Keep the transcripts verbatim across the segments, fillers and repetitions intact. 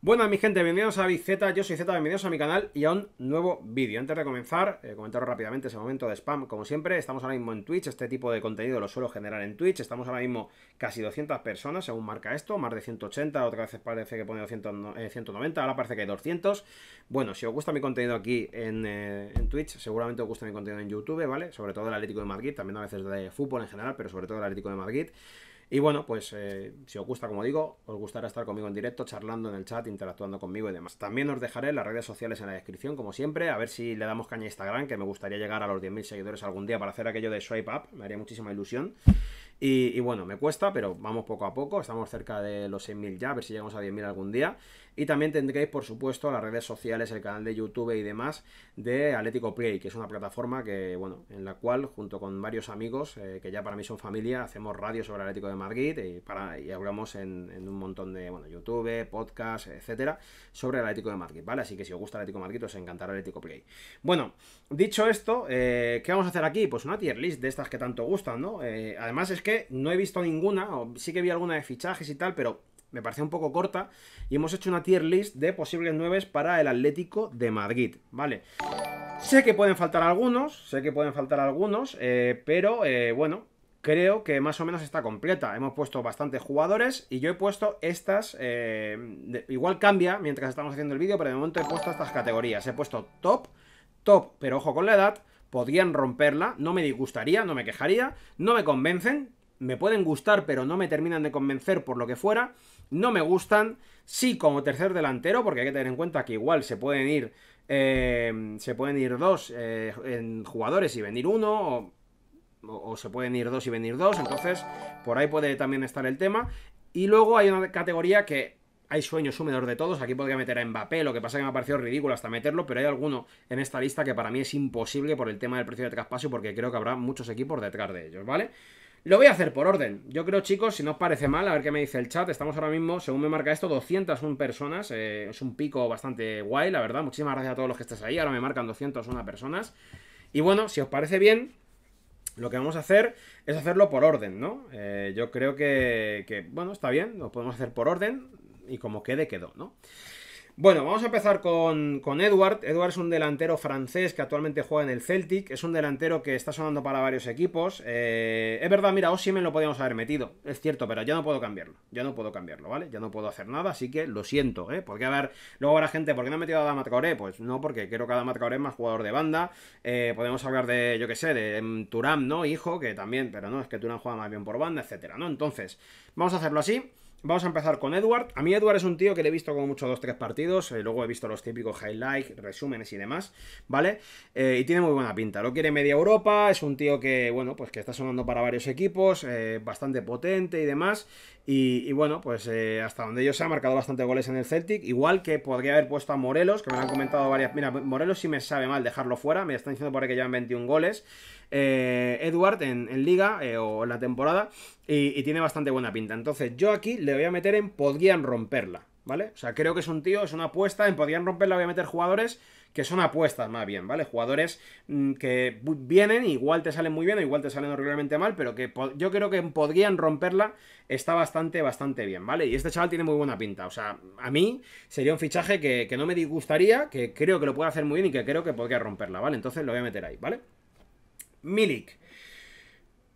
Buenas mi gente, bienvenidos a Bizeta, yo soy Zeta, bienvenidos a mi canal y a un nuevo vídeo. Antes de comenzar, eh, comentaros rápidamente ese momento de spam, como siempre, estamos ahora mismo en Twitch, este tipo de contenido lo suelo generar en Twitch, estamos ahora mismo casi doscientas personas, según marca esto, más de ciento ochenta, otra vez parece que pone doscientos, eh, ciento noventa, ahora parece que hay doscientos. Bueno, si os gusta mi contenido aquí en, eh, en Twitch, seguramente os gusta mi contenido en YouTube, ¿vale? Sobre todo del Atlético de Madrid, también a veces de fútbol en general, pero sobre todo del Atlético de Madrid. Y bueno, pues eh, si os gusta, como digo, os gustará estar conmigo en directo, charlando en el chat, interactuando conmigo y demás. También os dejaré las redes sociales en la descripción, como siempre, a ver si le damos caña a Instagram, que me gustaría llegar a los diez mil seguidores algún día para hacer aquello de swipe up, me haría muchísima ilusión. Y, y bueno, me cuesta, pero vamos poco a poco, estamos cerca de los seis mil ya, a ver si llegamos a diez mil algún día. Y también tendréis, por supuesto, las redes sociales, el canal de YouTube y demás de Atlético Play, que es una plataforma que, bueno, en la cual, junto con varios amigos, eh, que ya para mí son familia, hacemos radio sobre el Atlético de Madrid y, para, y hablamos en, en un montón de, bueno, YouTube, podcast, etcétera, sobre el Atlético de Madrid, ¿vale? Así que si os gusta el Atlético de Madrid, os encantará el Atlético Play. Bueno, dicho esto, eh, ¿qué vamos a hacer aquí? Pues una tier list de estas que tanto gustan, ¿no? Eh, además es que Que no he visto ninguna, o sí que vi alguna de fichajes y tal, pero me pareció un poco corta. Y hemos hecho una tier list de posibles nueves para el Atlético de Madrid, ¿vale? Sé que pueden faltar algunos, sé que pueden faltar algunos, eh, pero eh, bueno, creo que más o menos está completa. Hemos puesto bastantes jugadores y yo he puesto estas, eh, de, igual cambia mientras estamos haciendo el vídeo, pero de momento he puesto estas categorías. He puesto top, top, pero ojo con la edad, podrían romperla, no me disgustaría, no me quejaría, no me convencen. Me pueden gustar, pero no me terminan de convencer por lo que fuera. No me gustan. Sí, como tercer delantero, porque hay que tener en cuenta que igual se pueden ir, eh, se pueden ir dos eh, en jugadores y venir uno, o, o, o se pueden ir dos y venir dos. Entonces, por ahí puede también estar el tema. Y luego hay una categoría que hay sueño sumidor de todos. Aquí podría meter a Mbappé, lo que pasa que me ha parecido ridículo hasta meterlo, pero hay alguno en esta lista que para mí es imposible por el tema del precio de traspaso, porque creo que habrá muchos equipos detrás de ellos, ¿vale? Lo voy a hacer por orden. Yo creo, chicos, si no os parece mal, a ver qué me dice el chat. Estamos ahora mismo, según me marca esto, doscientas una personas. Eh, es un pico bastante guay, la verdad. Muchísimas gracias a todos los que estáis ahí. Ahora me marcan doscientas una personas. Y bueno, si os parece bien, lo que vamos a hacer es hacerlo por orden, ¿no? Eh, yo creo que, que, bueno, está bien. Lo podemos hacer por orden y como quede, quedó, ¿no? Bueno, vamos a empezar con, con Edward. Edward es un delantero francés que actualmente juega en el Celtic. Es un delantero que está sonando para varios equipos. Eh, es verdad, mira, Osimhen lo podíamos haber metido. Es cierto, pero ya no puedo cambiarlo. Ya no puedo cambiarlo, ¿vale? Ya no puedo hacer nada, así que lo siento, ¿eh? Porque, a ver, luego habrá gente, ¿por qué no ha metido a Adamat Traoré? Pues no, porque creo que Adamat Traoré es más jugador de banda. Eh, podemos hablar de, yo qué sé, de um, Thuram, ¿no? Hijo, que también, pero no, es que Thuram juega más bien por banda, etcétera, ¿no? Entonces, vamos a hacerlo así. Vamos a empezar con Edward. A mí Edward es un tío que le he visto como mucho dos o tres partidos, eh, luego he visto los típicos highlights, resúmenes y demás, ¿vale? Eh, y tiene muy buena pinta, lo quiere media Europa, es un tío que, bueno, pues que está sonando para varios equipos, eh, bastante potente y demás, y, y bueno, pues eh, hasta donde yo sé ha marcado bastante goles en el Celtic, igual que podría haber puesto a Morelos, que me lo han comentado varias... Mira, Morelos sí me sabe mal dejarlo fuera, me están diciendo por ahí que llevan veintiún goles, eh, Edward en, en Liga eh, o en la temporada, y, y tiene bastante buena pinta. Entonces yo aquí le voy a meter en podrían romperla, ¿vale? O sea, creo que es un tío, es una apuesta, en podrían romperla voy a meter jugadores que son apuestas más bien, ¿vale? Jugadores mmm, que vienen, igual te salen muy bien o igual te salen horriblemente mal, pero que yo creo que podrían romperla está bastante, bastante bien, ¿vale? Y este chaval tiene muy buena pinta, o sea, a mí sería un fichaje que, que no me disgustaría, que creo que lo puede hacer muy bien y que creo que podría romperla, ¿vale? Entonces lo voy a meter ahí, ¿vale? Milik.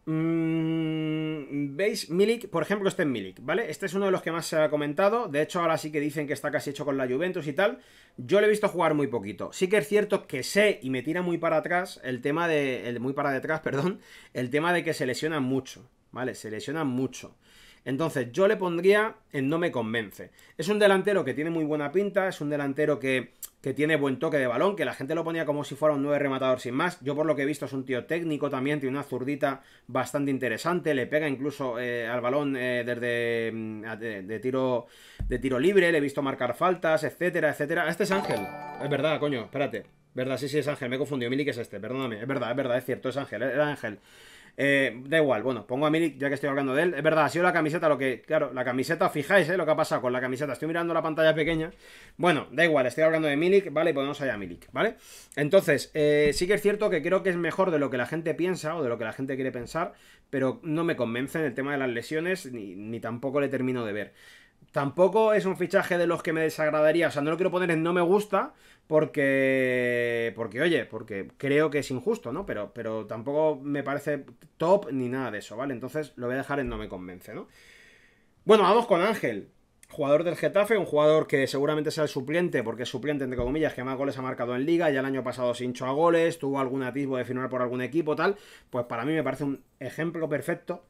Mm, ¿Veis? Milik, por ejemplo, este es Milik, ¿vale? Este es uno de los que más se ha comentado. De hecho, ahora sí que dicen que está casi hecho con la Juventus y tal. Yo lo he visto jugar muy poquito. Sí que es cierto que sé, y me tira muy para atrás, el tema de... El, muy para detrás, perdón. El tema de que se lesiona mucho, ¿vale? Se lesiona mucho. Entonces, yo le pondría en no me convence. Es un delantero que tiene muy buena pinta. Es un delantero que... que tiene buen toque de balón, que la gente lo ponía como si fuera un nueve rematador sin más. Yo por lo que he visto es un tío técnico también, tiene una zurdita bastante interesante, le pega incluso eh, al balón eh, desde de, de, tiro, de tiro libre, le he visto marcar faltas, etcétera, etcétera. Este es Ángel, es verdad, coño, espérate, verdad, sí, sí, es Ángel, me he confundido, Milik es este, perdóname, es verdad, es verdad, es cierto, es Ángel, era Ángel. Eh, da igual, bueno, pongo a Milik ya que estoy hablando de él. Es verdad, ha sido la camiseta lo que... Claro, la camiseta, fijáis, ¿eh? Lo que ha pasado con la camiseta. Estoy mirando la pantalla pequeña. Bueno, da igual, estoy hablando de Milik, ¿vale? Y ponemos allá a Milik, ¿vale? Entonces, eh, sí que es cierto que creo que es mejor de lo que la gente piensa o de lo que la gente quiere pensar, pero no me convence en el tema de las lesiones ni, ni tampoco le termino de ver. Tampoco es un fichaje de los que me desagradaría. O sea, no lo quiero poner en no me gusta porque, porque oye, porque creo que es injusto, ¿no? Pero, pero tampoco me parece top ni nada de eso, ¿vale? Entonces lo voy a dejar en no me convence, ¿no? Bueno, vamos con Ángel, jugador del Getafe, un jugador que seguramente sea el suplente, porque es suplente, entre comillas, que más goles ha marcado en Liga, ya el año pasado se hinchó a goles, tuvo algún atisbo de firmar por algún equipo, tal. Pues para mí me parece un ejemplo perfecto,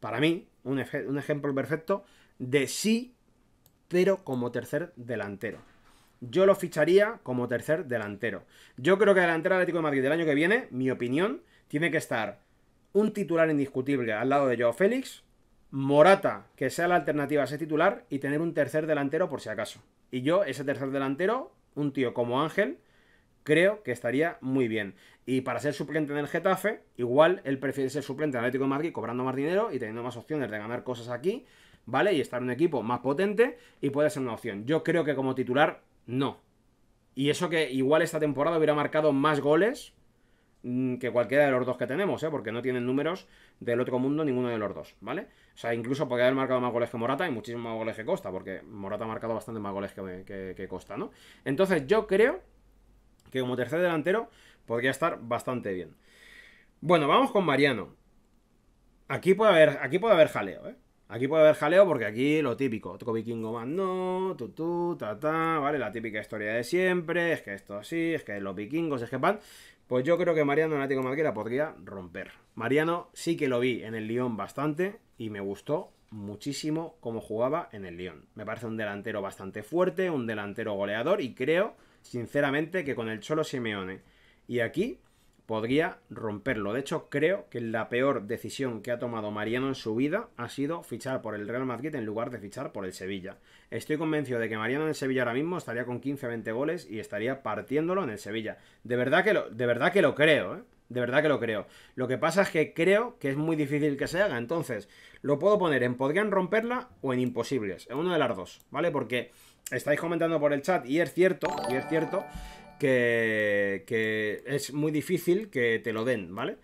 para mí, un, ej un ejemplo perfecto de sí, pero como tercer delantero. Yo lo ficharía como tercer delantero. Yo creo que delantero Atlético de Madrid del año que viene, mi opinión, tiene que estar un titular indiscutible al lado de Joao Félix, Morata, que sea la alternativa a ese titular, y tener un tercer delantero por si acaso. Y yo, ese tercer delantero, un tío como Ángel, creo que estaría muy bien. Y para ser suplente en el Getafe, igual él prefiere ser suplente en Atlético de Madrid, cobrando más dinero y teniendo más opciones de ganar cosas aquí, ¿vale? Y estar en un equipo más potente, y puede ser una opción. Yo creo que como titular, no. Y eso que igual esta temporada hubiera marcado más goles que cualquiera de los dos que tenemos, ¿eh? Porque no tienen números del otro mundo ninguno de los dos, ¿vale? O sea, incluso podría haber marcado más goles que Morata y muchísimos más goles que Costa, porque Morata ha marcado bastante más goles que, que, que Costa, ¿no? Entonces yo creo que como tercer delantero podría estar bastante bien. Bueno, vamos con Mariano. Aquí puede haber, aquí puede haber jaleo, ¿eh? Aquí puede haber jaleo porque aquí lo típico, toco vikingo más no, tutú, ta, ta, ¿vale? La típica historia de siempre, es que esto así, es que los vikingos, es que pan. Pues yo creo que Mariano en Atlético de Madrid la podría romper. Mariano sí que lo vi en el Lyon bastante y me gustó muchísimo cómo jugaba en el Lyon. Me parece un delantero bastante fuerte, un delantero goleador, y creo, sinceramente, que con el Cholo Simeone y aquí podría romperlo. De hecho, creo que la peor decisión que ha tomado Mariano en su vida ha sido fichar por el Real Madrid en lugar de fichar por el Sevilla. Estoy convencido de que Mariano en el Sevilla ahora mismo estaría con quince a veinte goles y estaría partiéndolo en el Sevilla. De verdad que lo, de verdad que lo creo, ¿eh? De verdad que lo creo. Lo que pasa es que creo que es muy difícil que se haga. Entonces, lo puedo poner en podrían romperla o en imposibles. En una de las dos, ¿vale? Porque estáis comentando por el chat y es cierto, y es cierto... Que, que es muy difícil que te lo den, ¿vale?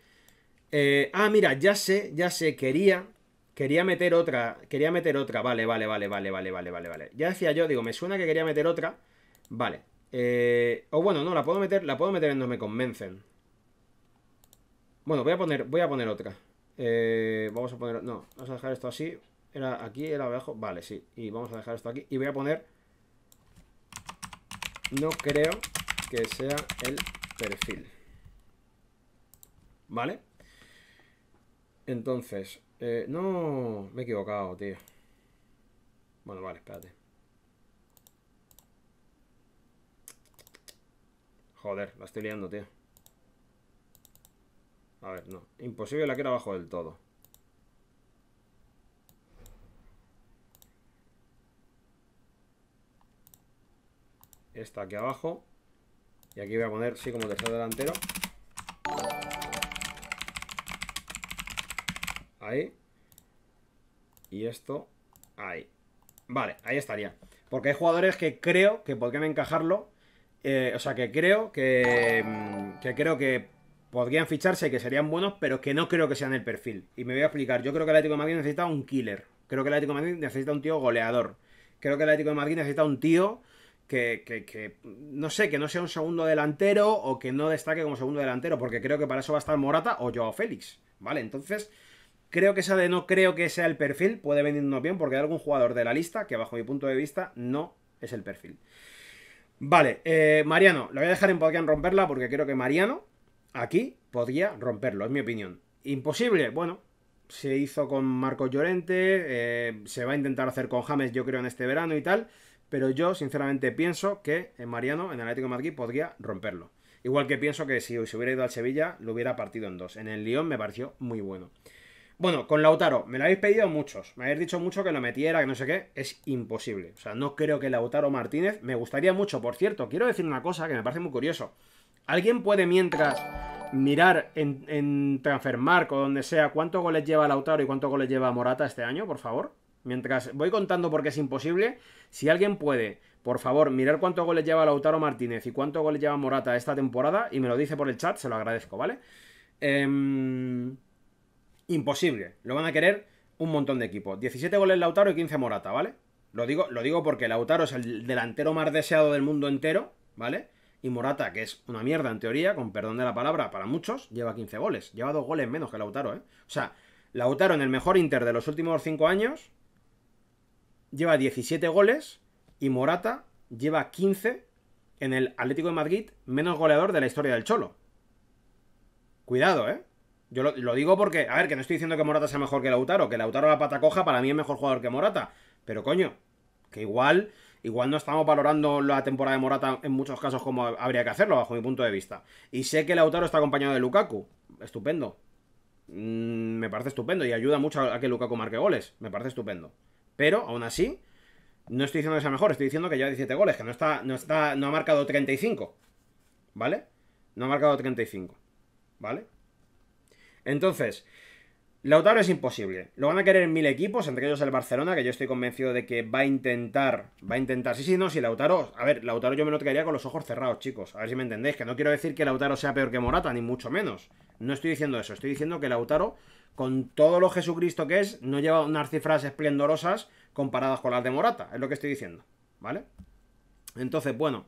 Eh, ah, mira, ya sé, ya sé, quería, quería meter otra, quería meter otra, vale, vale, vale, vale, vale, vale, vale, vale. Ya decía yo, digo, me suena que quería meter otra, vale. Eh, o bueno, no, la puedo meter, la puedo meter en no me convencen. Bueno, voy a poner, voy a poner otra. Eh, vamos a poner, no, vamos a dejar esto así, era aquí, era abajo, vale, sí. Y vamos a dejar esto aquí y voy a poner, no creo que sea el perfil, ¿vale? Entonces, eh, no, me he equivocado, tío. Bueno, vale, espérate. Joder, la estoy liando, tío. A ver, no, imposible, la quiero abajo del todo. Esta aquí abajo. Y aquí voy a poner, sí, como tercer delantero. Ahí. Y esto, ahí. Vale, ahí estaría. Porque hay jugadores que creo que podrían encajarlo. Eh, o sea, que creo que, que creo que podrían ficharse, que serían buenos, pero que no creo que sean el perfil. Y me voy a explicar. Yo creo que el Atlético de Madrid necesita un killer. Creo que el Atlético de Madrid necesita un tío goleador. Creo que el Atlético de Madrid necesita un tío... Que, que, que, no sé, que no sea un segundo delantero o que no destaque como segundo delantero, porque creo que para eso va a estar Morata o Joao Félix, ¿vale? Entonces, creo que esa de no creo que sea el perfil puede venirnos bien, porque hay algún jugador de la lista que, bajo mi punto de vista, no es el perfil. Vale, eh, Mariano, lo voy a dejar en podrían romperla, porque creo que Mariano aquí podría romperlo, es mi opinión. Imposible, bueno... Se hizo con Marcos Llorente, eh, se va a intentar hacer con James, yo creo, en este verano y tal... Pero yo, sinceramente, pienso que Mariano, en el Atlético de Madrid, podría romperlo. Igual que pienso que si se hubiera ido al Sevilla, lo hubiera partido en dos. En el Lyon me pareció muy bueno. Bueno, con Lautaro, me lo habéis pedido muchos. Me habéis dicho mucho que lo metiera, que no sé qué. Es imposible. O sea, no creo que Lautaro Martínez... Me gustaría mucho, por cierto. Quiero decir una cosa que me parece muy curioso. ¿Alguien puede, mientras, mirar en, en Transfermarkt o donde sea cuántos goles lleva Lautaro y cuántos goles lleva Morata este año, por favor? Mientras voy contando porque es imposible, si alguien puede, por favor, mirar cuántos goles lleva Lautaro Martínez y cuántos goles lleva Morata esta temporada y me lo dice por el chat, se lo agradezco, ¿vale? Eh, imposible, lo van a querer un montón de equipos. diecisiete goles Lautaro y quince Morata, ¿vale? Lo digo, lo digo porque Lautaro es el delantero más deseado del mundo entero, ¿vale? Y Morata, que es una mierda en teoría, con perdón de la palabra, para muchos, lleva quince goles. Lleva dos goles menos que Lautaro, ¿eh? O sea, Lautaro en el mejor Inter de los últimos cinco años lleva diecisiete goles y Morata lleva quince en el Atlético de Madrid, menos goleador de la historia del Cholo. Cuidado, ¿eh? Yo lo, lo digo porque, a ver, que no estoy diciendo que Morata sea mejor que Lautaro, que Lautaro la pata coja para mí es mejor jugador que Morata, pero coño, que igual, igual no estamos valorando la temporada de Morata en muchos casos como habría que hacerlo, bajo mi punto de vista. Y sé que Lautaro está acompañado de Lukaku, estupendo, mm, me parece estupendo y ayuda mucho a que Lukaku marque goles, me parece estupendo. Pero, aún así, no estoy diciendo que sea mejor, estoy diciendo que lleva diecisiete goles, que no está, no está, no ha marcado treinta y cinco, ¿vale? No ha marcado treinta y cinco, ¿vale? Entonces, Lautaro es imposible. Lo van a querer mil equipos, entre ellos el Barcelona, que yo estoy convencido de que va a intentar, va a intentar, sí, sí, no, si Lautaro, a ver, Lautaro yo me lo traería con los ojos cerrados, chicos, a ver si me entendéis, que no quiero decir que Lautaro sea peor que Morata, ni mucho menos, no estoy diciendo eso, estoy diciendo que Lautaro, con todo lo Jesucristo que es, no lleva unas cifras esplendorosas comparadas con las de Morata, es lo que estoy diciendo, ¿vale? Entonces, bueno,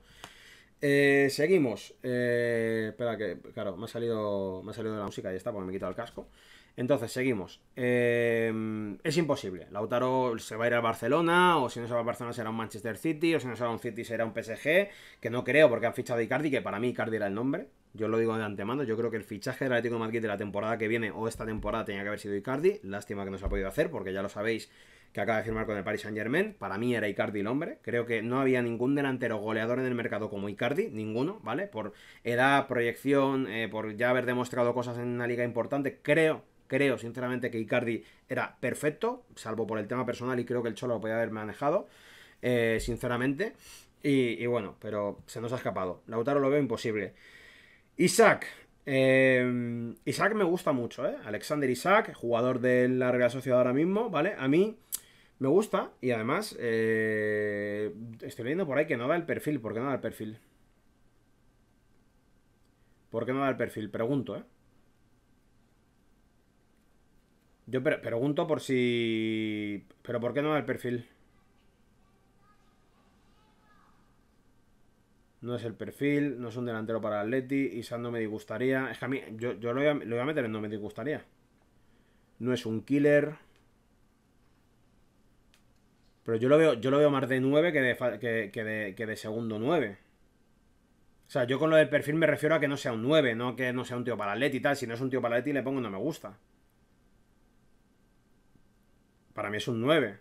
Eh, seguimos. Eh, espera que, claro, me ha salido me ha salido de la música, ya está, porque me he quitado el casco. Entonces, seguimos. Eh, es imposible. Lautaro se va a ir al Barcelona, o si no se va al Barcelona será un Manchester City, o si no se va a un City será un P S G, que no creo porque han fichado a Icardi, que para mí Icardi era el nombre. Yo lo digo de antemano, yo creo que el fichaje del Atlético de Madrid de la temporada que viene o esta temporada tenía que haber sido Icardi. Lástima que no se ha podido hacer, porque ya lo sabéis que acaba de firmar con el Paris Saint-Germain. Para mí era Icardi el hombre. Creo que no había ningún delantero goleador en el mercado como Icardi, ninguno, ¿vale? Por edad, proyección, eh, por ya haber demostrado cosas en una liga importante. Creo, creo sinceramente que Icardi era perfecto, salvo por el tema personal, y creo que el Cholo lo podía haber manejado, eh, sinceramente. Y, y bueno, pero se nos ha escapado. Lautaro lo veo imposible. Isak. Eh, Isak me gusta mucho, ¿eh? Alexander Isak, jugador de la Real Sociedad ahora mismo, ¿vale? A mí me gusta y además eh, estoy leyendo por ahí que no da el perfil. ¿Por qué no da el perfil? ¿Por qué no da el perfil? Pregunto, ¿eh? Yo pre pregunto por si... ¿Pero por qué no da el perfil? No es el perfil, no es un delantero para Atleti. Isak no me disgustaría. Es que a mí, yo, yo lo, voy a, lo voy a meter en no me disgustaría. No es un killer... Pero yo lo veo, yo lo veo más de nueve que de, que, que de, que de segundo nueve. O sea, yo con lo del perfil me refiero a que no sea un nueve, no que no sea un tío para Atleti y tal. Si no es un tío para Atleti le pongo un no me gusta. Para mí es un nueve.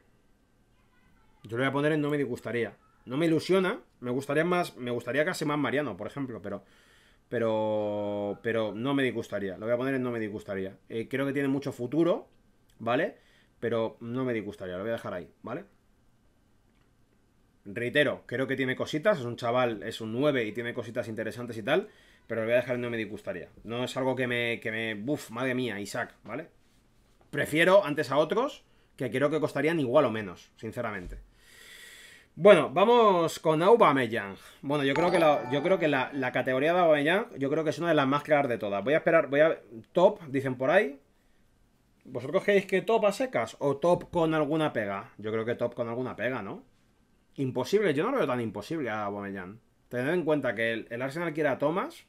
Yo lo voy a poner en no me disgustaría. No me ilusiona. Me gustaría más, me gustaría casi más Mariano, por ejemplo, pero... Pero... Pero no me disgustaría. Lo voy a poner en no me disgustaría. Eh, creo que tiene mucho futuro, ¿vale? Pero no me disgustaría. Lo voy a dejar ahí, ¿vale? Reitero, creo que tiene cositas, es un chaval, es un nueve y tiene cositas interesantes y tal, pero lo voy a dejar en no me disgustaría. No es algo que me... que me buf, madre mía, Isak, ¿vale? Prefiero antes a otros que creo que costarían igual o menos, sinceramente. Bueno, vamos con Aubameyang. Bueno, yo creo que la, yo creo que la, la categoría de Aubameyang, yo creo que es una de las más claras de todas. Voy a esperar, voy a... Top, dicen por ahí. ¿Vosotros creéis que top a secas o top con alguna pega? Yo creo que top con alguna pega, ¿no? Imposible, yo no lo veo tan imposible a Aubameyang. Tened en cuenta que el, el Arsenal quiere a Thomas,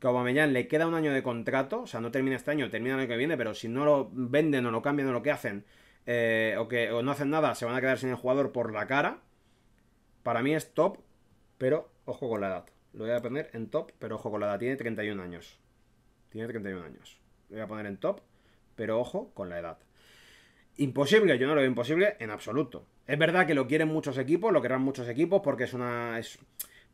que a Aubameyang le queda un año de contrato, o sea, no termina este año, termina el año que viene, pero si no lo venden o lo cambian o lo que hacen, eh, o que o no hacen nada, se van a quedar sin el jugador por la cara. Para mí es top, pero ojo con la edad. Lo voy a poner en top, pero ojo con la edad. Tiene treinta y un años. Tiene treinta y un años. Lo voy a poner en top, pero ojo con la edad. Imposible, yo no lo veo imposible en absoluto. Es verdad que lo quieren muchos equipos, lo querrán muchos equipos, porque es una, es,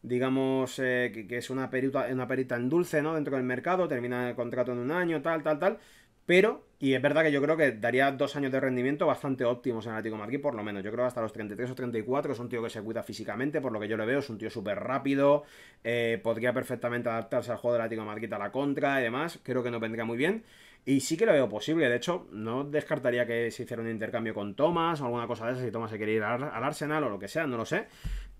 digamos, eh, que, que es una perita, una perita en dulce, ¿no? Dentro del mercado, termina el contrato en un año, tal, tal, tal. Pero, y es verdad que yo creo que daría dos años de rendimiento bastante óptimos en el Atlético de Madrid, por lo menos. Yo creo hasta los treinta y tres o treinta y cuatro, es un tío que se cuida físicamente, por lo que yo le veo, es un tío súper rápido, eh, podría perfectamente adaptarse al juego del Atlético de Madrid a la contra y demás. Creo que nos vendría muy bien. Y sí que lo veo posible, de hecho, no descartaría que se hiciera un intercambio con Thomas o alguna cosa de esas, si Thomas se quiere ir al Arsenal o lo que sea, no lo sé,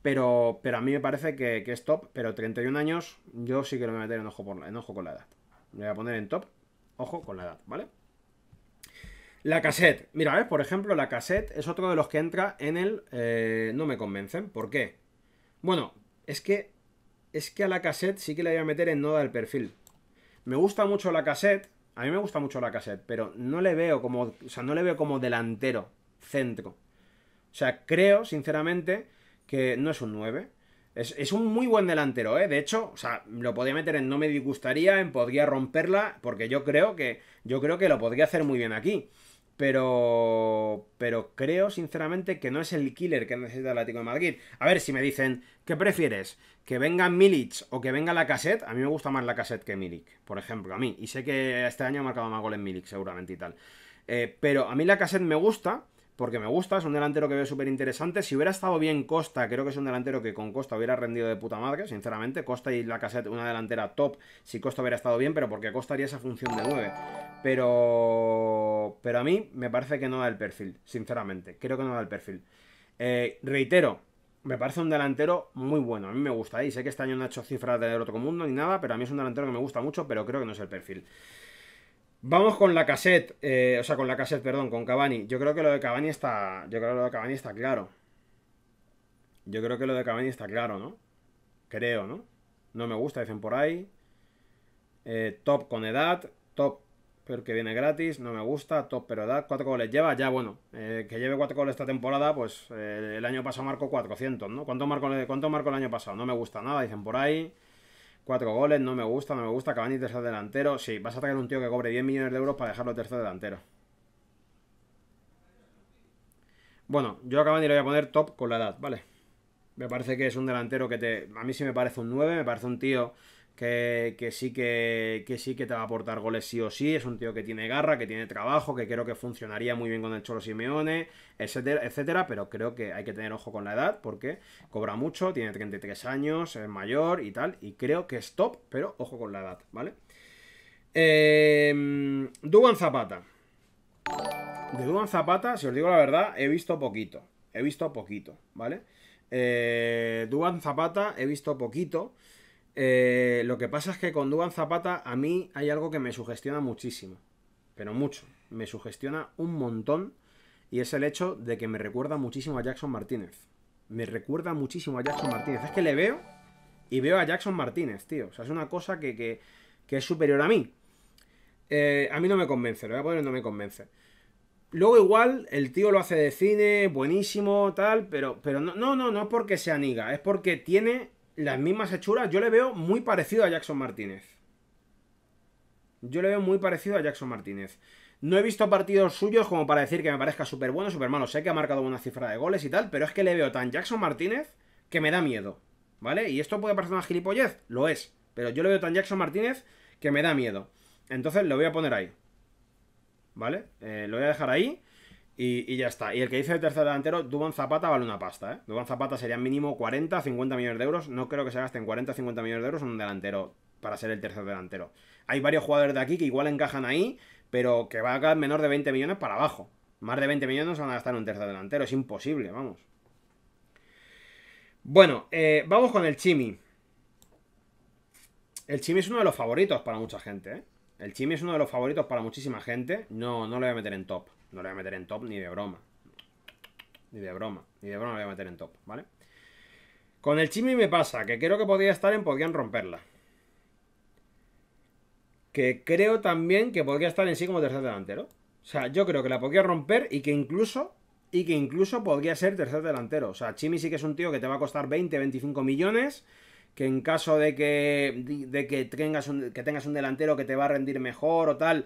pero, pero a mí me parece que, que es top, pero treinta y un años yo sí que lo voy a meter en ojo, por la, en ojo con la edad, me voy a poner en top, ojo con la edad, ¿vale? Lacazette. Mira, ¿ves? Por ejemplo, Lacazette es otro de los que entra en el... Eh, no me convencen. ¿Por qué? Bueno, es que... Es que a Lacazette sí que la voy a meter en noda del perfil. Me gusta mucho Lacazette. A mí me gusta mucho Lacazette, pero no le veo como... O sea, no le veo como delantero, centro. O sea, creo, sinceramente, que no es un nueve. Es, es un muy buen delantero, ¿eh? De hecho, o sea, lo podría meter en no me disgustaría, en podría romperla, porque yo creo que... Yo creo que lo podría hacer muy bien aquí. Pero... Pero creo, sinceramente, que no es el killer que necesita el Atlético de Madrid. A ver, si me dicen, ¿qué prefieres? ¿Que venga Milik o que venga Lacazette? A mí me gusta más Lacazette que Milik, por ejemplo, a mí. Y sé que este año ha marcado más goles Milik, seguramente, y tal. Eh, pero a mí Lacazette me gusta, porque me gusta, es un delantero que veo súper interesante. Si hubiera estado bien Costa, creo que es un delantero que con Costa hubiera rendido de puta madre, sinceramente. Costa y Lacazette, una delantera top, si Costa hubiera estado bien, pero porque Costa haría esa función de nueve. Pero... Pero a mí me parece que no da el perfil, sinceramente. Creo que no da el perfil. Eh, reitero, me parece un delantero muy bueno. A mí me gusta, ¿eh? Sé que este año no ha hecho cifras del otro mundo ni nada, pero a mí es un delantero que me gusta mucho, pero creo que no es el perfil. Vamos con Lacazette, eh, o sea, con Lacazette, perdón, con Cavani. Yo creo que lo de Cavani está, yo creo que lo de Cavani está claro. Yo creo que lo de Cavani está claro, ¿no? Creo, ¿no? No me gusta, dicen por ahí. Eh, top con edad, top pero que viene gratis, no me gusta, top pero edad, cuatro goles lleva, ya bueno, eh, que lleve cuatro goles esta temporada, pues eh, el año pasado marcó cuatrocientos, ¿no? ¿Cuánto marcó, ¿Cuánto marcó el año pasado? No me gusta nada, dicen por ahí. Cuatro goles, no me gusta, no me gusta. Cavani tercer delantero. Sí, vas a traer un tío que cobre diez millones de euros para dejarlo tercer delantero. Bueno, yo a Cavani lo voy a poner top con la edad, ¿vale? Me parece que es un delantero que te... A mí sí me parece un nueve, me parece un tío que, que, sí, que, que sí que te va a aportar goles sí o sí. Es un tío que tiene garra, que tiene trabajo, que creo que funcionaría muy bien con el Cholo Simeone, etcétera, etcétera. Pero creo que hay que tener ojo con la edad porque cobra mucho, tiene treinta y tres años, es mayor y tal. Y creo que es top, pero ojo con la edad, ¿vale? Eh, Dubán Zapata. De Dubán Zapata, si os digo la verdad, he visto poquito. He visto poquito, ¿vale? Eh, Dubán Zapata, he visto poquito. Eh, lo que pasa es que con Dubán Zapata a mí hay algo que me sugestiona muchísimo, pero mucho, me sugestiona un montón, y es el hecho de que me recuerda muchísimo a Jackson Martínez. Me recuerda muchísimo a Jackson Martínez. Es que le veo y veo a Jackson Martínez, tío. O sea, es una cosa que, que, que es superior a mí. eh, A mí no me convence, lo voy a poner no me convence. Luego igual el tío lo hace de cine, buenísimo, tal, pero, pero no, no, no, no es porque sea niga, es porque tiene... las mismas hechuras. Yo le veo muy parecido a Jackson Martínez. Yo le veo muy parecido a Jackson Martínez. No he visto partidos suyos como para decir que me parezca súper bueno, súper malo. Sé que ha marcado buena cifra de goles y tal, pero es que le veo tan Jackson Martínez que me da miedo, ¿vale? Y esto puede parecer una gilipollez, lo es, pero yo le veo tan Jackson Martínez que me da miedo. Entonces lo voy a poner ahí, ¿vale? Eh, lo voy a dejar ahí. Y, y ya está. Y el que dice el tercer delantero, Dubán Zapata vale una pasta, ¿eh? Dubán Zapata sería mínimo cuarenta a cincuenta millones de euros. No creo que se gasten cuarenta a cincuenta millones de euros en un delantero para ser el tercer delantero. Hay varios jugadores de aquí que igual encajan ahí, pero que valgan menor de veinte millones para abajo. Más de veinte millones no se van a gastar en un tercer delantero. Es imposible, vamos. Bueno, eh, vamos con el Chimy. El Chimy es uno de los favoritos para mucha gente, ¿eh? El Chimy es uno de los favoritos para muchísima gente. No, no lo voy a meter en top. No le voy a meter en top ni de broma. Ni de broma. Ni de broma le voy a meter en top, ¿vale? Con el Chimy me pasa que creo que podría estar en podrían romperla. Que creo también que podría estar en sí como tercer delantero. O sea, yo creo que la podría romper y que incluso... Y que incluso podría ser tercer delantero. O sea, Chimy sí que es un tío que te va a costar veinte, veinticinco millones... Que en caso de que, de que, tengas un, que tengas un delantero que te va a rendir mejor o tal,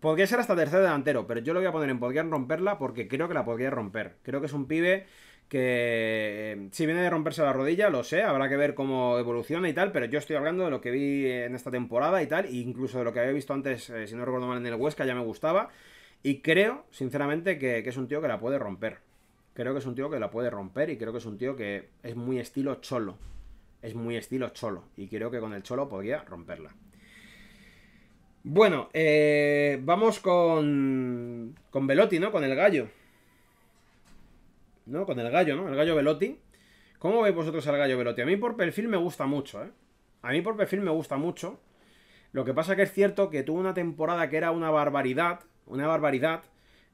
podría ser hasta tercer delantero, pero yo lo voy a poner en podrían romperla porque creo que la podría romper. Creo que es un pibe que si viene de romperse la rodilla, lo sé, habrá que ver cómo evoluciona y tal, pero yo estoy hablando de lo que vi en esta temporada y tal, e incluso de lo que había visto antes, eh, si no recuerdo mal, en el Huesca ya me gustaba, y creo, sinceramente, que, que es un tío que la puede romper. Creo que es un tío que la puede romper y creo que es un tío que es muy estilo Cholo. Es muy estilo Cholo. Y creo que con el Cholo podría romperla. Bueno, eh, vamos con... Con Belotti, ¿no? Con el Gallo. No, con el Gallo, ¿no? El Gallo Belotti. ¿Cómo veis vosotros al Gallo Belotti? A mí por perfil me gusta mucho, ¿eh? A mí por perfil me gusta mucho. Lo que pasa que es cierto que tuvo una temporada que era una barbaridad. Una barbaridad.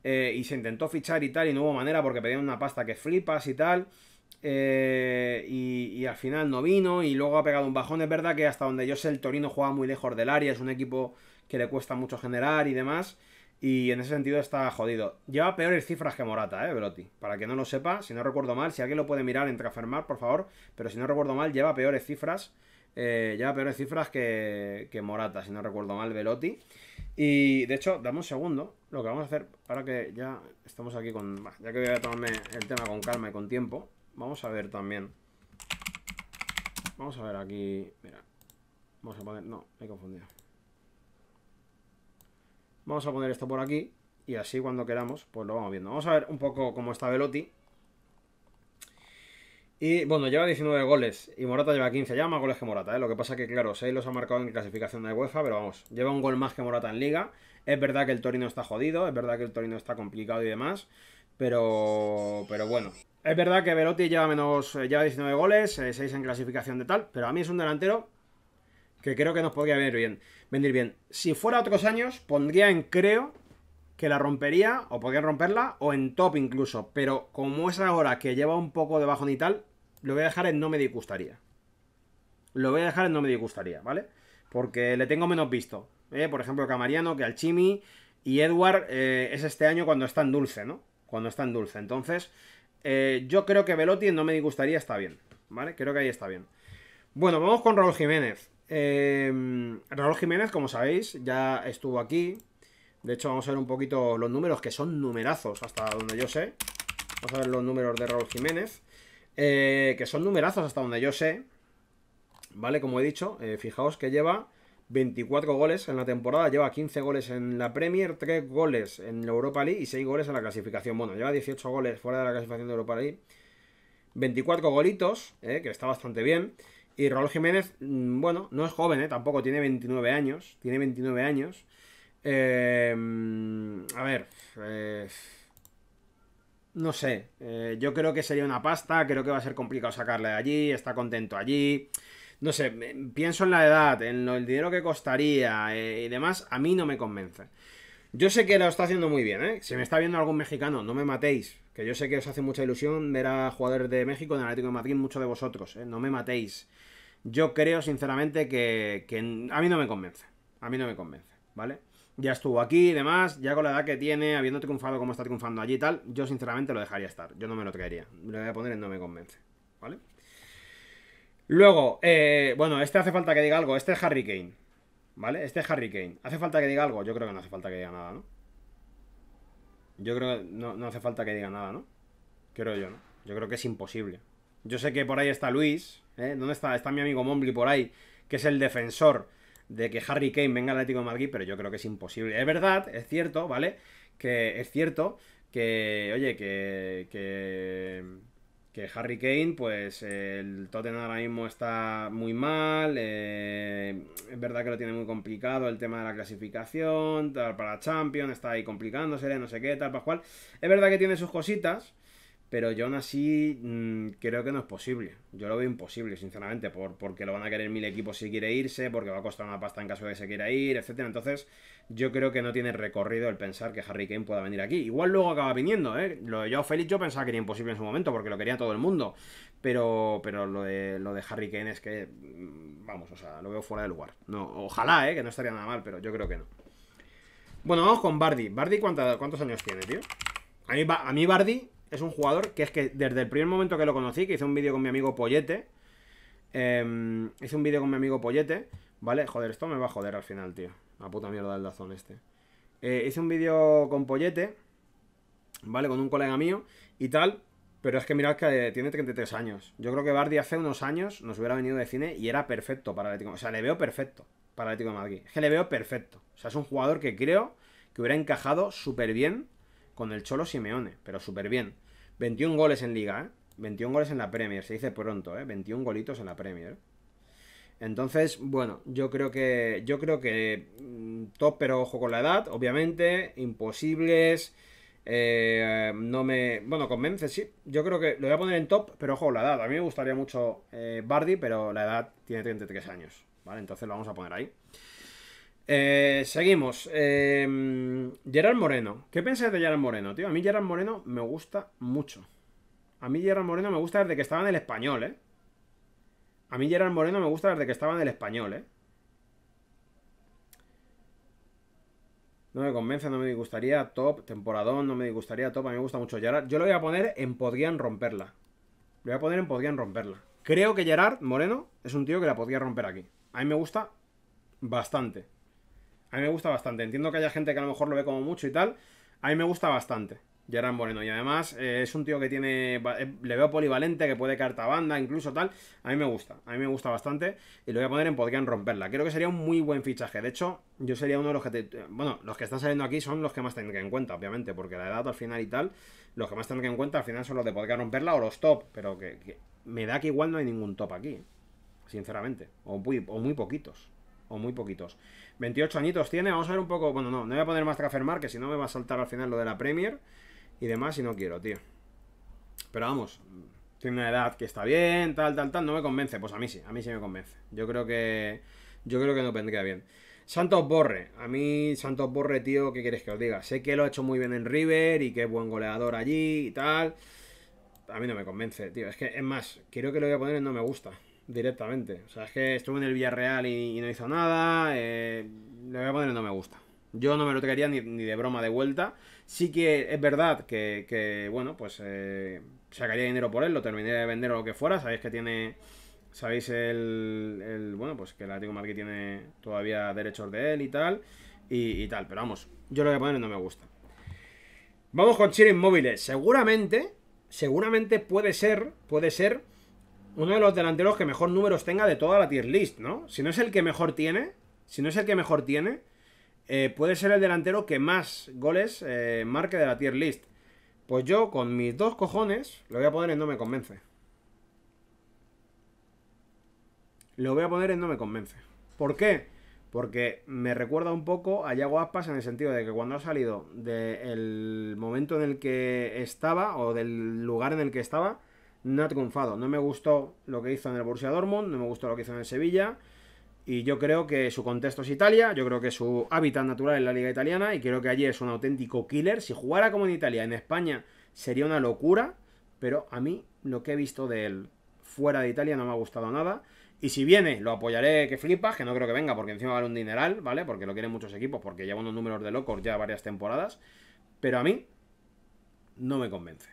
eh, y se intentó fichar y tal, y no hubo manera porque pedían una pasta que flipas y tal, eh, y, y al final no vino, y luego ha pegado un bajón. Es verdad que hasta donde yo sé el Torino juega muy lejos del área, es un equipo que le cuesta mucho generar y demás, y en ese sentido está jodido. Lleva peores cifras que Morata, eh, Belotti. Para que no lo sepa, si no recuerdo mal, si alguien lo puede mirar en Transfermarkt, por favor, pero si no recuerdo mal, lleva peores cifras, eh, lleva peores cifras que, que Morata, si no recuerdo mal, Belotti. Y, de hecho, dame un segundo, lo que vamos a hacer, para que ya estamos aquí con... Ya que voy a tomarme el tema con calma y con tiempo, vamos a ver también. Vamos a ver aquí, mira, vamos a poner... No, me he confundido. Vamos a poner esto por aquí y así cuando queramos, pues lo vamos viendo. Vamos a ver un poco cómo está Belotti. Y bueno, lleva diecinueve goles y Morata lleva quince. Lleva más goles que Morata, ¿eh? Lo que pasa que, claro, seis los ha marcado en clasificación de UEFA, pero vamos, lleva un gol más que Morata en Liga. Es verdad que el Torino está jodido, es verdad que el Torino está complicado y demás, pero, pero bueno. Es verdad que Belotti lleva, menos, lleva diecinueve goles, seis en clasificación de tal, pero a mí es un delantero que creo que nos podría venir bien. Venir bien. Si fuera otros años, pondría en creo que la rompería, o podría romperla, o en top incluso. Pero como es ahora que lleva un poco de bajón y tal, lo voy a dejar en no me disgustaría. Lo voy a dejar en no me disgustaría, ¿vale? Porque le tengo menos visto. ¿eh? Por ejemplo, que a Mariano, que al Chimy, y Edward eh, es este año cuando está en dulce, ¿no? Cuando está en dulce. Entonces, eh, yo creo que Belotti en no me disgustaría está bien, ¿vale? Creo que ahí está bien. Bueno, vamos con Raúl Jiménez. Eh, Raúl Jiménez, como sabéis, ya estuvo aquí. De hecho, vamos a ver un poquito los números, que son numerazos, hasta donde yo sé. Vamos a ver los números de Raúl Jiménez, eh, que son numerazos hasta donde yo sé. Vale, como he dicho, eh, fijaos que lleva veinticuatro goles en la temporada. Lleva quince goles en la Premier, tres goles en la Europa League y seis goles en la clasificación. Bueno, lleva dieciocho goles fuera de la clasificación de Europa League, veinticuatro golitos, eh, que está bastante bien. Y Raúl Jiménez, bueno, no es joven, ¿eh? Tampoco, tiene veintinueve años. Tiene veintinueve años. Eh, a ver. Eh, no sé. Eh, yo creo que sería una pasta. Creo que va a ser complicado sacarle de allí. Está contento allí. No sé. Pienso en la edad, en lo, el dinero que costaría eh, y demás. A mí no me convence. Yo sé que lo está haciendo muy bien, ¿eh? Si me está viendo algún mexicano, no me matéis. Que yo sé que os hace mucha ilusión ver a jugadores de México, del Atlético de Madrid, muchos de vosotros, ¿eh? No me matéis. Yo creo, sinceramente, que, que a mí no me convence. A mí no me convence, ¿vale? Ya estuvo aquí y demás, ya con la edad que tiene, habiendo triunfado como está triunfando allí y tal, yo sinceramente lo dejaría estar. Yo no me lo traería. Lo voy a poner en no me convence, ¿vale? Luego, eh, bueno, este hace falta que diga algo. Este es Harry Kane, ¿vale? Este es Harry Kane. ¿Hace falta que diga algo? Yo creo que no hace falta que diga nada, ¿no? Yo creo que no, no hace falta que diga nada, ¿no? Creo yo, ¿no? Yo creo que es imposible. Yo sé que por ahí está Luis, ¿eh? ¿Dónde está? Está mi amigo Mombly por ahí, que es el defensor de que Harry Kane venga al Atlético de Madrid, pero yo creo que es imposible. Es verdad, es cierto, ¿vale? Que es cierto que, oye, que... que... que Harry Kane, pues el Tottenham ahora mismo está muy mal, eh, es verdad que lo tiene muy complicado el tema de la clasificación, tal, para Champions, está ahí complicándose, no sé qué, tal, Pascual. Es verdad que tiene sus cositas, pero yo aún así mmm, creo que no es posible. Yo lo veo imposible, sinceramente, por, porque lo van a querer mil equipos si quiere irse, porque va a costar una pasta en caso de que se quiera ir, etcétera. Entonces, yo creo que no tiene recorrido el pensar que Harry Kane pueda venir aquí. Igual luego acaba viniendo, ¿eh? Lo de Joao Félix yo pensaba que era imposible en su momento, porque lo quería todo el mundo. Pero, pero lo, de, lo de Harry Kane es que, vamos, o sea, lo veo fuera de lugar. No, ojalá, ¿eh? Que no estaría nada mal, pero yo creo que no. Bueno, vamos con Vardy. ¿Vardy cuánta, cuántos años tiene, tío? A mí, a mí Vardy... es un jugador que es que desde el primer momento que lo conocí, que hice un vídeo con mi amigo Pollete, eh, hice un vídeo con mi amigo Pollete, ¿vale? Joder, esto me va a joder al final, tío. La puta mierda del dazón este. Eh, hice un vídeo con Pollete, ¿vale? Con un colega mío y tal, pero es que mirad que tiene treinta y tres años. Yo creo que Vardy hace unos años nos hubiera venido de cine y era perfecto para el Atlético. O sea, le veo perfecto para el Atlético de Madrid. Es que le veo perfecto. O sea, es un jugador que creo que hubiera encajado súper bien con el Cholo Simeone, pero súper bien. veintiún goles en Liga, ¿eh? veintiún goles en la Premier, se dice pronto, ¿eh? veintiún golitos en la Premier. Entonces, bueno, yo creo que... Yo creo que... top, pero ojo con la edad, obviamente. Imposibles. Eh, no me... Bueno, convence, sí. Yo creo que lo voy a poner en top, pero ojo con la edad. A mí me gustaría mucho eh, Vardy, pero la edad tiene treinta y tres años, ¿vale? Entonces lo vamos a poner ahí. Eh, seguimos. Eh, Gerard Moreno. ¿Qué pensáis de Gerard Moreno, tío? A mí Gerard Moreno me gusta mucho. A mí Gerard Moreno me gusta desde que estaba en el Español, ¿eh? A mí Gerard Moreno me gusta desde que estaba en el Español, ¿eh? No me convence, no me disgustaría. Top, temporadón, no me disgustaría. Top, a mí me gusta mucho Gerard. Yo lo voy a poner en podrían romperla. Lo voy a poner en podrían romperla. Creo que Gerard Moreno es un tío que la podría romper aquí. A mí me gusta bastante. A mí me gusta bastante. Entiendo que haya gente que a lo mejor lo ve como mucho y tal. A mí me gusta bastante Gerard Moreno. Y además eh, es un tío que tiene... Eh, le veo polivalente, que puede carta banda, incluso tal. A mí me gusta. A mí me gusta bastante. Y lo voy a poner en podrían romperla. Creo que sería un muy buen fichaje. De hecho, yo sería uno de los que... Te, bueno, los que están saliendo aquí son los que más tendré en cuenta, obviamente. Porque la edad al final y tal... Los que más tendré en cuenta al final son los de podrían romperla o los top. Pero que, que me da que igual no hay ningún top aquí. Sinceramente. O muy, o muy poquitos. O muy poquitos. veintiocho añitos tiene. Vamos a ver un poco... Bueno, no. No voy a poner más Transfermarkt, que si no me va a saltar al final lo de la Premier... Y demás, y no quiero, tío. Pero vamos, tiene una edad que está bien, tal, tal, tal. No me convence. Pues a mí sí, a mí sí me convence. Yo creo que... Yo creo que no vendría bien. Santos Borre. A mí, Santos Borre, tío, ¿qué quieres que os diga? Sé que lo ha hecho muy bien en River y que es buen goleador allí y tal. A mí no me convence, tío. Es que, es más, creo que lo voy a poner en no me gusta directamente. O sea, es que estuve en el Villarreal y, y no hizo nada. Eh, lo voy a poner en no me gusta. Yo no me lo traería ni, ni de broma de vuelta. Sí que es verdad que, que bueno, pues eh, sacaría dinero por él, lo terminaría de vender o lo que fuera. Sabéis que tiene, sabéis el, el bueno, pues que el Atlético de Madrid tiene todavía derechos de él y tal, y, y tal. Pero vamos, yo lo voy a poner en no me gusta. Vamos con Chiro Inmóviles. Seguramente, seguramente puede ser, puede ser uno de los delanteros que mejor números tenga de toda la tier list, ¿no? Si no es el que mejor tiene, si no es el que mejor tiene... Eh, puede ser el delantero que más goles eh, marque de la tier list. Pues yo, con mis dos cojones, lo voy a poner en no me convence. Lo voy a poner en no me convence. ¿Por qué? Porque me recuerda un poco a Yago Aspas en el sentido de que cuando ha salido del momento en el que estaba o del lugar en el que estaba, no ha triunfado. No me gustó lo que hizo en el Borussia Dortmund, no me gustó lo que hizo en el Sevilla... Y yo creo que su contexto es Italia, yo creo que su hábitat natural es la liga italiana y creo que allí es un auténtico killer. Si jugara como en Italia, en España, sería una locura, pero a mí lo que he visto de él fuera de Italia no me ha gustado nada. Y si viene, lo apoyaré que flipas, que no creo que venga porque encima vale un dineral, ¿vale? Porque lo quieren muchos equipos, porque lleva unos números de locos ya varias temporadas, pero a mí no me convence.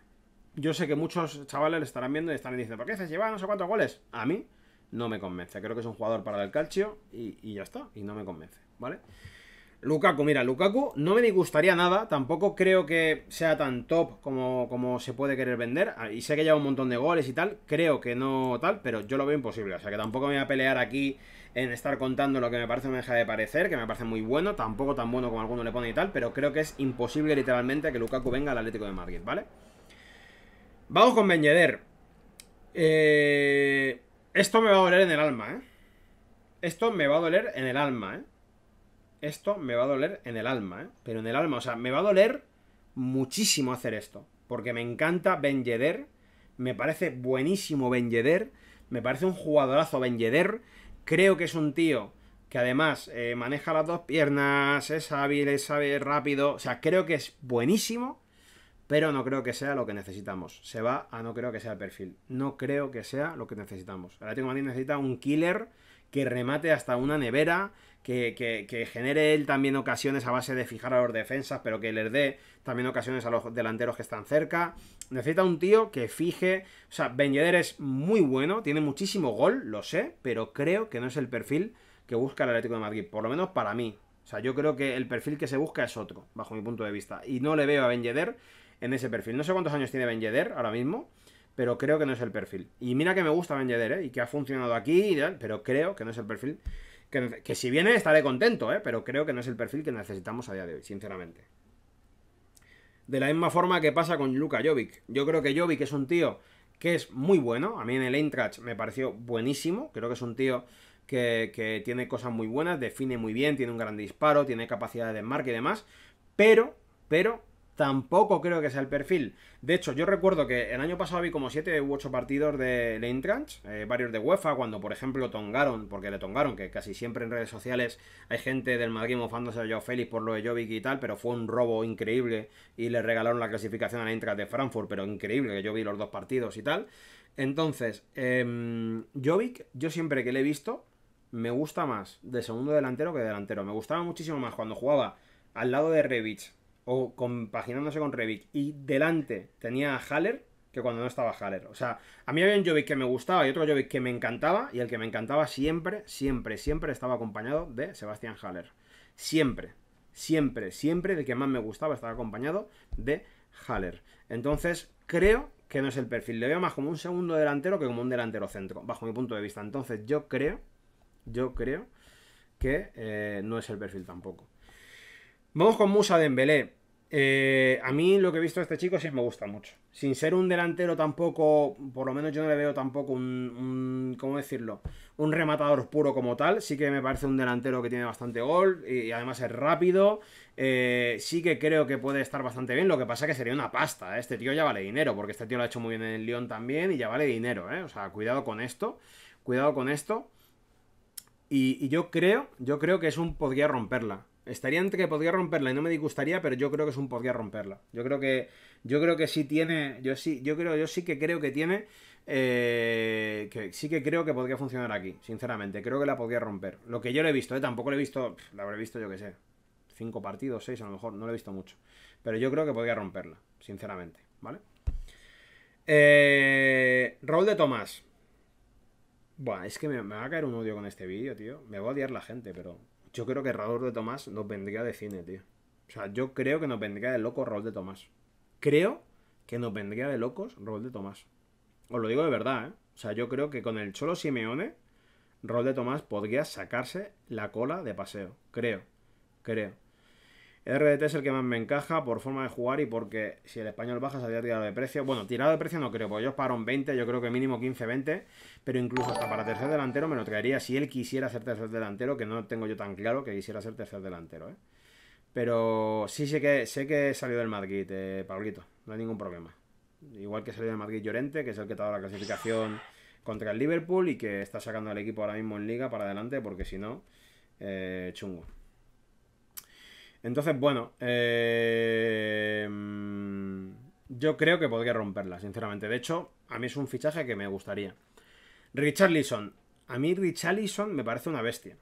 Yo sé que muchos chavales le estarán viendo y estarán diciendo, ¿por qué se lleva no sé cuántos goles? A mí... no me convence, creo que es un jugador para el calcio y, y ya está, y no me convence, ¿vale? Lukaku, mira, Lukaku no me disgustaría nada, tampoco creo que sea tan top como, como se puede querer vender, y sé que lleva un montón de goles y tal, creo que no tal, pero yo lo veo imposible, o sea que tampoco me voy a pelear aquí en estar contando lo que me parece o me deja de parecer, que me parece muy bueno, tampoco tan bueno como alguno le pone y tal, pero creo que es imposible literalmente que Lukaku venga al Atlético de Madrid, ¿vale? Vamos con Ben Yedder. Eh... Esto me va a doler en el alma, ¿eh? Esto me va a doler en el alma, ¿eh? Esto me va a doler en el alma, ¿eh? Pero en el alma, o sea, me va a doler muchísimo hacer esto. Porque me encanta Ben Yedder. Me parece buenísimo Ben Yedder. Me parece un jugadorazo Ben Yedder. Creo que es un tío que además eh, maneja las dos piernas, es hábil, es hábil, rápido. O sea, creo que es buenísimo. Pero no creo que sea lo que necesitamos. Se va a no creo que sea el perfil. No creo que sea lo que necesitamos. El Atlético de Madrid necesita un killer que remate hasta una nevera, que, que, que genere él también ocasiones a base de fijar a los defensas, pero que les dé también ocasiones a los delanteros que están cerca. Necesita un tío que fije... O sea, Ben Yedder es muy bueno, tiene muchísimo gol, lo sé, pero creo que no es el perfil que busca el Atlético de Madrid, por lo menos para mí. O sea, yo creo que el perfil que se busca es otro, bajo mi punto de vista. Y no le veo a Ben Yedder en ese perfil. No sé cuántos años tiene Ben Yedder ahora mismo, pero creo que no es el perfil. Y mira que me gusta Ben Yedder, ¿eh? Y que ha funcionado aquí, pero creo que no es el perfil. Que, que si viene estaré contento, ¿eh? Pero creo que no es el perfil que necesitamos a día de hoy, sinceramente. De la misma forma que pasa con Luka Jovic. Yo creo que Jovic es un tío que es muy bueno. A mí en el Eintracht me pareció buenísimo. Creo que es un tío que, que tiene cosas muy buenas, define muy bien, tiene un gran disparo, tiene capacidad de desmarque y demás. Pero, pero... tampoco creo que sea el perfil. De hecho, yo recuerdo que el año pasado vi como siete u ocho partidos de Eintracht, eh, varios de UEFA, cuando por ejemplo tongaron, porque le tongaron, que casi siempre en redes sociales hay gente del Madrid mofándose a Joao Félix por lo de Jovic y tal, pero fue un robo increíble y le regalaron la clasificación al Eintracht de Frankfurt, pero increíble, que yo vi los dos partidos y tal. Entonces, eh, Jovic, yo siempre que le he visto, me gusta más de segundo delantero que de delantero. Me gustaba muchísimo más cuando jugaba al lado de Rebic o compaginándose con Rebic y delante tenía a Haller que cuando no estaba Haller. O sea, a mí había un Jovic que me gustaba y otro Jovic que me encantaba, y el que me encantaba siempre, siempre, siempre estaba acompañado de Sebastián Haller. Siempre, siempre, siempre el que más me gustaba estaba acompañado de Haller. Entonces, creo que no es el perfil. Le veo más como un segundo delantero que como un delantero centro, bajo mi punto de vista. Entonces, yo creo, yo creo que eh, no es el perfil tampoco. Vamos con Moussa Dembélé. Eh, a mí lo que he visto de este chico sí me gusta mucho. Sin ser un delantero tampoco, por lo menos yo no le veo tampoco un, un ¿cómo decirlo? Un rematador puro como tal. Sí que me parece un delantero que tiene bastante gol y, y además es rápido. Eh, sí que creo que puede estar bastante bien. Lo que pasa que sería una pasta, ¿eh? Este tío ya vale dinero, porque este tío lo ha hecho muy bien en el Lyon también y ya vale dinero, ¿eh? O sea, cuidado con esto, cuidado con esto. Y, y yo creo, yo creo que es un podría romperla. Estaría entre que podría romperla y no me disgustaría, pero yo creo que es un podría romperla. Yo creo que yo creo que sí tiene, yo sí, yo creo, yo sí que creo que tiene, eh, que sí que creo que podría funcionar aquí, sinceramente. Creo que la podría romper. Lo que yo le he visto, eh, tampoco le he visto, pff, la habré visto yo que sé, cinco partidos, seis a lo mejor, no le he visto mucho. Pero yo creo que podría romperla, sinceramente, ¿vale? Eh, Raúl de Tomás. Buah, es que me, me va a caer un odio con este vídeo, tío. Me va a odiar la gente, pero... yo creo que Raúl de Tomás nos vendría de cine, tío. O sea, yo creo que nos vendría de loco Raúl de Tomás. Creo que nos vendría de locos Raúl de Tomás. Os lo digo de verdad, ¿eh? O sea, yo creo que con el Cholo Simeone, Raúl de Tomás podría sacarse la cola de paseo. Creo, creo. El R D T es el que más me encaja por forma de jugar y porque si el español baja se habría tirado de precio. Bueno, tirado de precio no creo, porque ellos pagaron veinte, yo creo que mínimo quince, veinte. Pero incluso hasta para tercer delantero me lo traería si él quisiera ser tercer delantero, que no tengo yo tan claro que quisiera ser tercer delantero, ¿eh? Pero sí sé que, sé que salió del Madrid, eh, Pablito, no hay ningún problema. Igual que salió del Madrid Llorente, que es el que te ha dado la clasificación contra el Liverpool y que está sacando al equipo ahora mismo en Liga para adelante, porque si no, eh, chungo. Entonces, bueno, eh, yo creo que podría romperla, sinceramente. De hecho, a mí es un fichaje que me gustaría. Richarlison. A mí Richarlison me parece una bestia.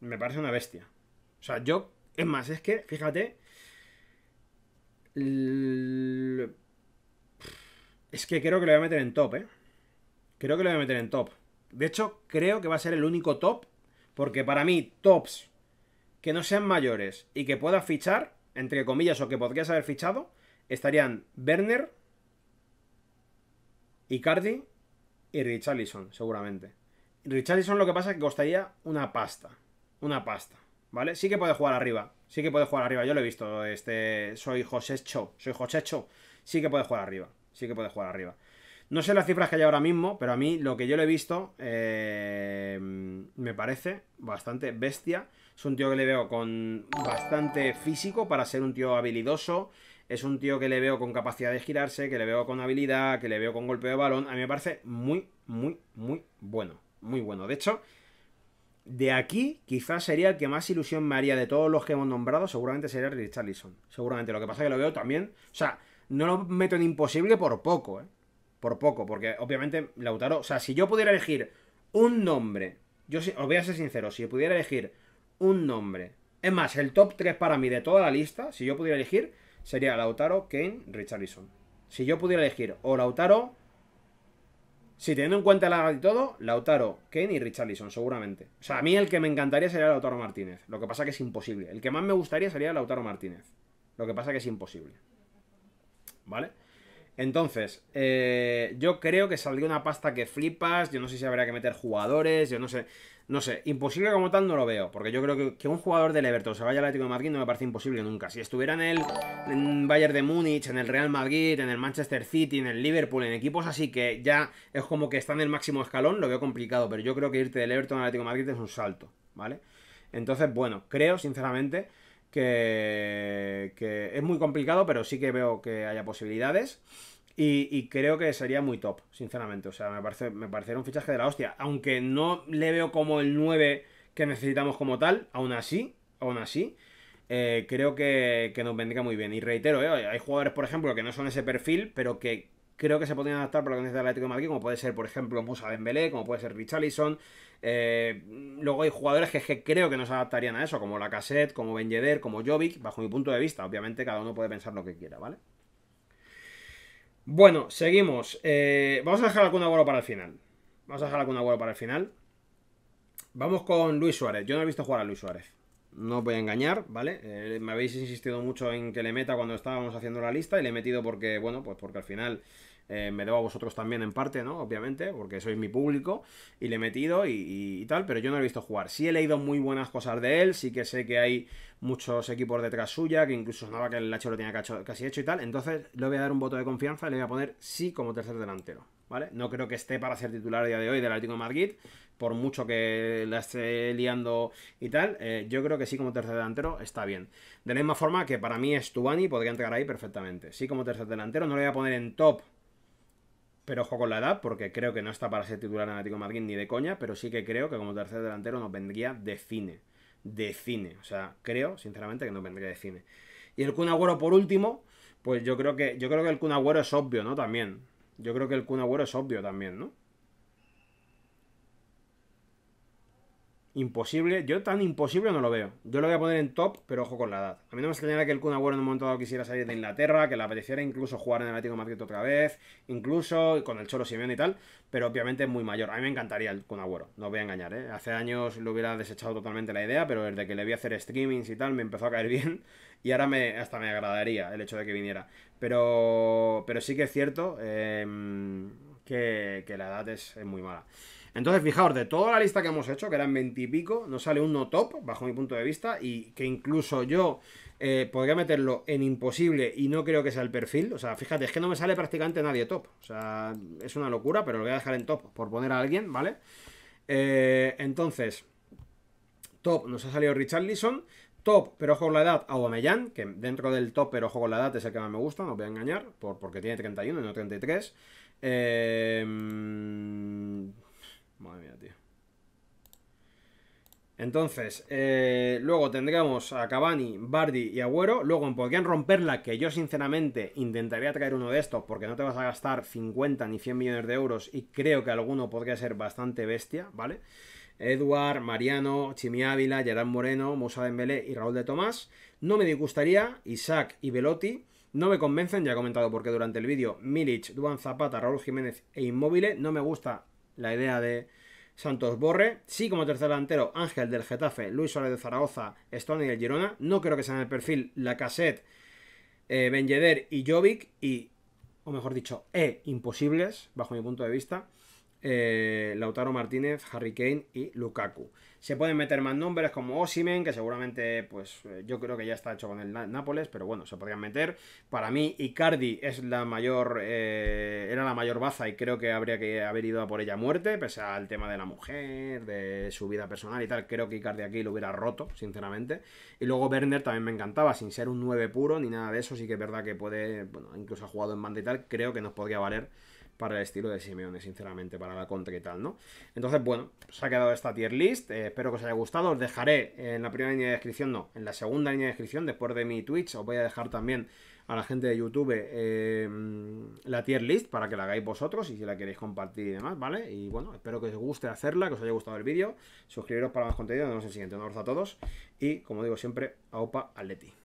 Me parece una bestia. O sea, yo... Es más, es que, fíjate... Es que creo que lo voy a meter en top, ¿eh? Creo que lo voy a meter en top. De hecho, creo que va a ser el único top, porque para mí, tops... que no sean mayores y que pueda fichar, entre comillas, o que podrías haber fichado, estarían Werner, Icardi y Richarlison, seguramente. Richarlison lo que pasa es que costaría una pasta, una pasta, ¿vale? Sí que puede jugar arriba, sí que puede jugar arriba, yo lo he visto, este, soy Josecho, soy Josecho, sí que puede jugar arriba, sí que puede jugar arriba. No sé las cifras que hay ahora mismo, pero a mí lo que yo le he visto eh, me parece bastante bestia. Es un tío que le veo con bastante físico para ser un tío habilidoso. Es un tío que le veo con capacidad de girarse, que le veo con habilidad, que le veo con golpe de balón. A mí me parece muy, muy, muy bueno. Muy bueno. De hecho, de aquí quizás sería el que más ilusión me haría de todos los que hemos nombrado. Seguramente sería Richarlison. Seguramente. Lo que pasa es que lo veo también... O sea, no lo meto en imposible por poco, ¿eh? Por poco, porque obviamente Lautaro... O sea, si yo pudiera elegir un nombre... Yo os voy a ser sincero, si pudiera elegir un nombre... Es más, el top tres para mí de toda la lista, si yo pudiera elegir, sería Lautaro, Kane, Richarlison. Si yo pudiera elegir, o Lautaro... Si teniendo en cuenta la edad y todo, Lautaro, Kane y Richarlison, seguramente. O sea, a mí el que me encantaría sería Lautaro Martínez. Lo que pasa que es imposible. El que más me gustaría sería Lautaro Martínez. Lo que pasa que es imposible. ¿Vale? Entonces, eh, yo creo que saldría una pasta que flipas. Yo no sé si habrá que meter jugadores, yo no sé, no sé, imposible como tal no lo veo, porque yo creo que, que un jugador del Everton se vaya al Atlético de Madrid no me parece imposible nunca. Si estuviera en el en Bayern de Múnich, en el Real Madrid, en el Manchester City, en el Liverpool, en equipos así que ya es como que está en el máximo escalón, lo veo complicado, pero yo creo que irte del Everton al Atlético de Madrid es un salto, ¿vale? Entonces, bueno, creo, sinceramente... que, que es muy complicado, pero sí que veo que haya posibilidades. Y, y creo que sería muy top, sinceramente. O sea, me parece, me parecería un fichaje de la hostia. Aunque no le veo como el nueve que necesitamos como tal, aún así, aún así, eh, creo que, que nos vendría muy bien. Y reitero, eh, hay jugadores, por ejemplo, que no son ese perfil, pero que creo que se podrían adaptar para lo que necesita el Atlético de Madrid, como puede ser, por ejemplo, Moussa Dembélé, como puede ser Richarlison. Eh, luego hay jugadores que, que creo que no se adaptarían a eso, como Lacazette, como Ben Yedder, como Jovic, bajo mi punto de vista. Obviamente cada uno puede pensar lo que quiera, ¿vale? Bueno, seguimos. Eh, vamos a dejar algún agüero para el final. Vamos a dejar algún agüero para el final. Vamos con Luis Suárez. Yo no he visto jugar a Luis Suárez. No os voy a engañar, ¿vale? Eh, me habéis insistido mucho en que le meta cuando estábamos haciendo la lista y le he metido porque, bueno, pues porque al final eh, me debo a vosotros también en parte, ¿no? Obviamente, porque sois mi público y le he metido y, y, y tal, pero yo no lo he visto jugar. Sí he leído muy buenas cosas de él, sí que sé que hay muchos equipos detrás suya, que incluso sonaba que el Lacho lo tenía casi hecho y tal, entonces le voy a dar un voto de confianza y le voy a poner sí como tercer delantero, ¿vale? No creo que esté para ser titular a día de hoy del Atlético de Madrid, por mucho que la esté liando y tal, eh, yo creo que sí como tercer delantero está bien. De la misma forma que para mí es Tubani, podría entrar ahí perfectamente. Sí como tercer delantero, no le voy a poner en top, pero ojo con la edad, porque creo que no está para ser titular en Atlético de Madrid ni de coña, pero sí que creo que como tercer delantero nos vendría de cine. De cine, o sea, creo sinceramente que nos vendría de cine. Y el Kun Agüero por último, pues yo creo que, yo creo que el Kun Agüero es obvio, ¿no? También. Yo creo que el Kun Agüero es obvio también, ¿no? Imposible. Yo tan imposible no lo veo. Yo lo voy a poner en top, pero ojo con la edad. A mí no me extrañaría que el Kun Agüero en un momento dado quisiera salir de Inglaterra, que le apeteciera incluso jugar en el Atlético de Madrid otra vez, incluso con el Cholo Simeone y tal, pero obviamente es muy mayor. A mí me encantaría el Kun Agüero, no os voy a engañar, ¿eh? Hace años lo hubiera desechado totalmente la idea, pero desde que le vi hacer streamings y tal, me empezó a caer bien y ahora me, hasta me agradaría el hecho de que viniera. Pero, pero sí que es cierto eh, que, que la edad es, es muy mala. Entonces, fijaos, de toda la lista que hemos hecho, que eran veinte y pico, nos sale un no top, bajo mi punto de vista, y que incluso yo eh, podría meterlo en imposible y no creo que sea el perfil. O sea, fíjate, es que no me sale prácticamente nadie top. O sea, es una locura, pero lo voy a dejar en top por poner a alguien, ¿vale? Eh, entonces, top nos ha salido Richarlison, top, pero ojo con la edad, Aubameyang, que dentro del top, pero ojo con la edad, es el que más me gusta, no os voy a engañar, por, porque tiene treinta y uno y no treinta y tres. Eh... Madre mía, tío. Entonces, eh, luego tendríamos a Cavani, Vardy y Agüero. Luego podrían romperla, que yo sinceramente intentaría traer uno de estos, porque no te vas a gastar cincuenta ni cien millones de euros y creo que alguno podría ser bastante bestia, ¿vale? Edward, Mariano, Chimy Ávila, Gerard Moreno, Moussa Dembélé y Raúl de Tomás. No me disgustaría Isak y Belotti. No me convencen, ya he comentado porque durante el vídeo, Milik, Dubán Zapata, Raúl Jiménez e Inmóvil. No me gusta la idea de Santos Borré. Sí como tercer delantero, Ángel del Getafe, Luis Suárez de Zaragoza, Stoney del Girona. No creo que sea en el perfil Lacazette, eh, Ben Yedder y Jovic. Y, o mejor dicho, E imposibles, bajo mi punto de vista, eh, Lautaro Martínez, Harry Kane y Lukaku. Se pueden meter más nombres como Osimhen, que seguramente, pues yo creo que ya está hecho con el Nápoles, pero bueno, se podrían meter. Para mí, Icardi es la mayor, eh, era la mayor baza y creo que habría que haber ido a por ella a muerte, pese al tema de la mujer, de su vida personal y tal. Creo que Icardi aquí lo hubiera roto, sinceramente. Y luego Werner también me encantaba, sin ser un nueve puro ni nada de eso. Sí que es verdad que puede, bueno, incluso ha jugado en banda y tal, creo que nos podría valer para el estilo de Simeone, sinceramente, para la contra y tal, ¿no? Entonces, bueno, se ha quedado esta tier list, eh, espero que os haya gustado, os dejaré en la primera línea de descripción, no, en la segunda línea de descripción, después de mi Twitch, os voy a dejar también a la gente de YouTube eh, la tier list para que la hagáis vosotros y si la queréis compartir y demás, ¿vale? Y bueno, espero que os guste hacerla, que os haya gustado el vídeo, suscribiros para más contenido, nos vemos en el siguiente, un abrazo a todos y, como digo siempre, aupa Atleti.